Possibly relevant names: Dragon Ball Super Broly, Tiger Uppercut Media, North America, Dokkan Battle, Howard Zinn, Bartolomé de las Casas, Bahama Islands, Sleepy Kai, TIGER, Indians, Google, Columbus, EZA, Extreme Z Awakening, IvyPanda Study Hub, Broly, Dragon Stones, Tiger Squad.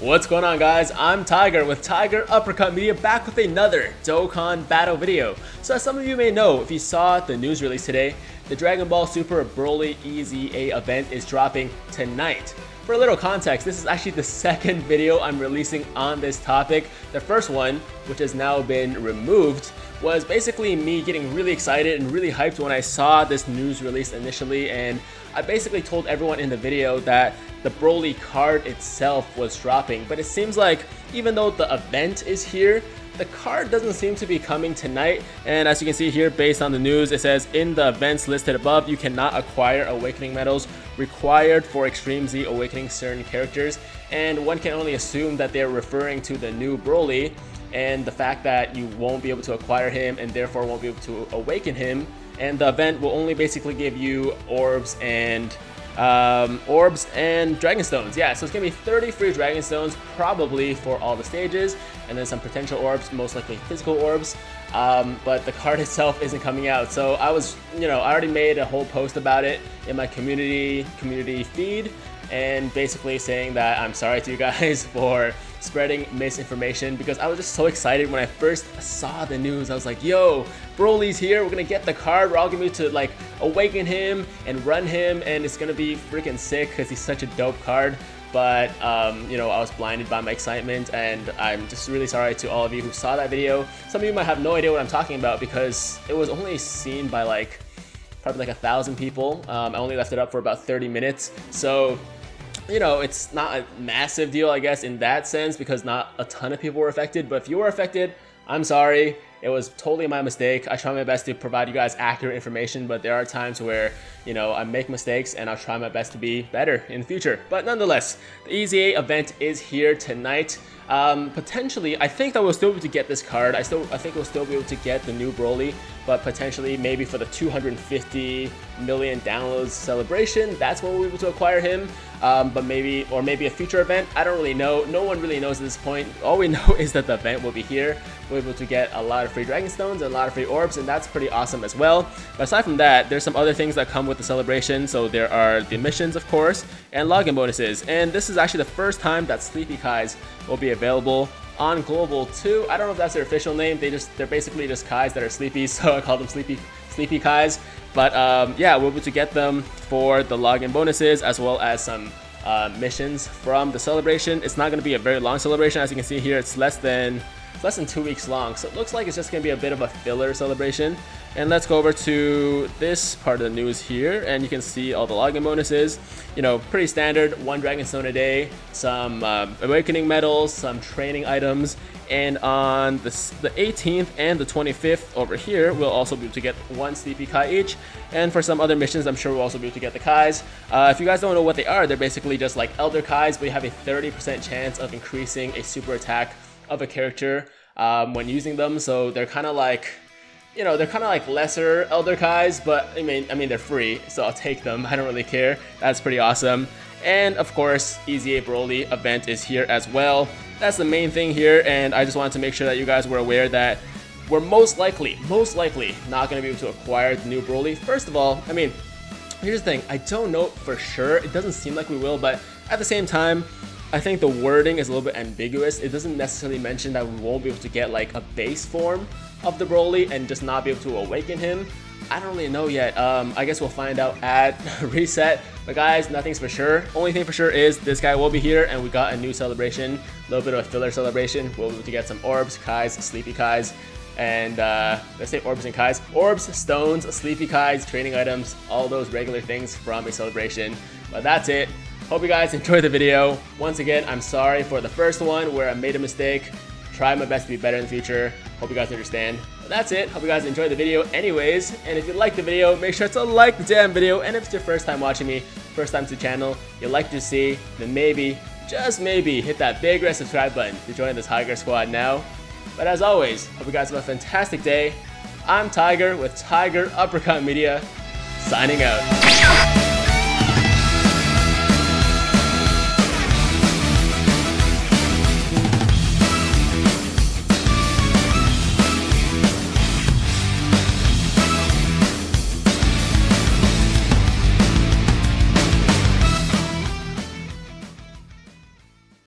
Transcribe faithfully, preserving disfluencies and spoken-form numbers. What's going on, guys? I'm Tiger with Tiger Uppercut Media, back with another Dokkan Battle video. So as some of you may know, if you saw the news release today, the Dragon Ball Super Broly E Z A event is dropping tonight. For a little context, this is actually the second video I'm releasing on this topic. The first one, which has now been removed, was basically me getting really excited and really hyped when I saw this news release initially, and I basically told everyone in the video that the Broly card itself was dropping, but it seems like even though the event is here, the card doesn't seem to be coming tonight. And as you can see here, based on the news, it says in the events listed above, you cannot acquire awakening medals required for Extreme Z Awakening certain characters, and one can only assume that they're referring to the new Broly and the fact that you won't be able to acquire him and therefore won't be able to awaken him, and the event will only basically give you orbs and um, orbs and Dragon Stones. Yeah, so it's gonna be thirty free Dragon Stones probably for all the stages, and then some potential orbs, most likely physical orbs, um, but the card itself isn't coming out. So I was, you know, I already made a whole post about it in my community community feed, and basically saying that I'm sorry to you guys for spreading misinformation, because I was just so excited when I first saw the news. I was like, yo, Broly's here, we're gonna get the card, we're all gonna be to like awaken him and run him, and it's gonna be freaking sick because he's such a dope card. But um, you know, I was blinded by my excitement, and I'm just really sorry to all of you who saw that video. Some of you might have no idea what I'm talking about because it was only seen by like probably like a thousand people. um, I only left it up for about thirty minutes, so you know, it's not a massive deal, I guess, in that sense, because not a ton of people were affected. But if you were affected, I'm sorry. It was totally my mistake. I try my best to provide you guys accurate information, but there are times where, you know, I make mistakes, and I'll try my best to be better in the future. But nonetheless, the E Z A event is here tonight. Um, potentially, I think that we'll still be able to get this card. I still, I think we'll still be able to get the new Broly, but potentially maybe for the two hundred fifty million downloads celebration, that's when we'll be able to acquire him. Um, but maybe, or maybe a future event, I don't really know. No one really knows at this point. All we know is that the event will be here. We'll be able to get a lot of free Dragon Stones and a lot of free orbs, and that's pretty awesome as well. But aside from that, there's some other things that come with the celebration. So there are the missions, of course, and login bonuses. And this is actually the first time that Sleepy Kai's will be available on Global too. I don't know if that's their official name. They just, they're basically just Kais that are sleepy, so I call them Sleepy Sleepy Kais. But um, yeah, we'll be able to get them for the login bonuses as well as some uh, missions from the celebration. It's not going to be a very long celebration. As you can see here, it's less than it's less than two weeks long, so it looks like it's just going to be a bit of a filler celebration. And let's go over to this part of the news here, and you can see all the login bonuses. You know, pretty standard: one Dragon Stone a day, some um, Awakening medals, some training items. And on the, the eighteenth and the twenty-fifth over here, we'll also be able to get one Sleepy Kai each. And for some other missions, I'm sure we'll also be able to get the Kais. Uh, if you guys don't know what they are, they're basically just like Elder Kais, but you have a thirty percent chance of increasing a super attack of a character um, when using them. So they're kind of like, you know, they're kind of like lesser Elder Kais, but I mean, I mean, they're free, so I'll take them. I don't really care. That's pretty awesome. And of course, E Z A Broly event is here as well. That's the main thing here, and I just wanted to make sure that you guys were aware that we're most likely, most likely not going to be able to acquire the new Broly. First of all, I mean, here's the thing. I don't know for sure. It doesn't seem like we will, but at the same time, I think the wording is a little bit ambiguous. It doesn't necessarily mention that we won't be able to get like a base form of the Broly and just not be able to awaken him. I don't really know yet. Um, I guess we'll find out at reset. But guys, nothing's for sure. Only thing for sure is this guy will be here, and we got a new celebration, a little bit of a filler celebration. We'll be able to get some orbs, Kais, Sleepy Kais, and uh, let's say orbs and Kais. Orbs, stones, Sleepy Kais, training items, all those regular things from a celebration. But that's it. Hope you guys enjoyed the video. Once again, I'm sorry for the first one where I made a mistake. Try my best to be better in the future. Hope you guys understand. But that's it. Hope you guys enjoyed the video anyways. And if you like the video, make sure to like the damn video. And if it's your first time watching me, first time to the channel, you like to see, then maybe, just maybe, hit that big red subscribe button to join the Tiger Squad now. But as always, hope you guys have a fantastic day. I'm Tiger with Tiger Uppercut Media, signing out.